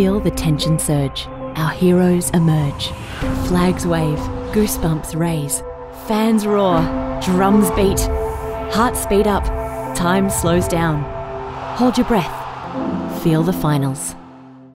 feel the tension surge. Our heroes emerge. Flags wave, goosebumps raise, fans roar, drums beat, hearts speed up, time slows down. Hold your breath. Feel the finals.